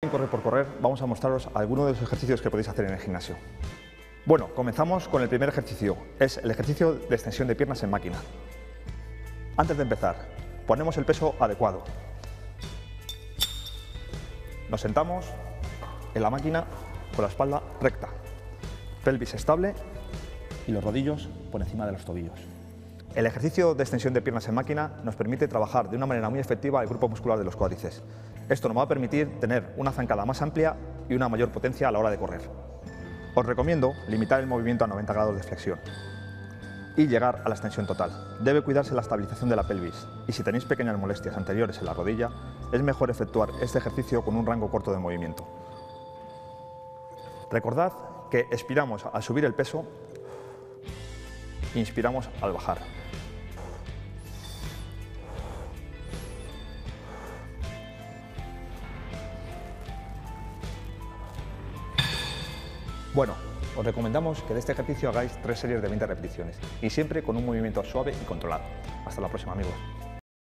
En Correr por Correr vamos a mostraros algunos de los ejercicios que podéis hacer en el gimnasio. Bueno, comenzamos con el primer ejercicio, es el ejercicio de extensión de piernas en máquina. Antes de empezar, ponemos el peso adecuado. Nos sentamos en la máquina con la espalda recta, pelvis estable y los rodillos por encima de los tobillos. El ejercicio de extensión de piernas en máquina nos permite trabajar de una manera muy efectiva el grupo muscular de los cuádriceps. Esto nos va a permitir tener una zancada más amplia y una mayor potencia a la hora de correr. Os recomiendo limitar el movimiento a 90 grados de flexión y llegar a la extensión total. Debe cuidarse la estabilización de la pelvis y si tenéis pequeñas molestias anteriores en la rodilla, es mejor efectuar este ejercicio con un rango corto de movimiento. Recordad que expiramos al subir el peso, inspiramos al bajar. Bueno, os recomendamos que de este ejercicio hagáis 3 series de 20 repeticiones y siempre con un movimiento suave y controlado. Hasta la próxima, amigos.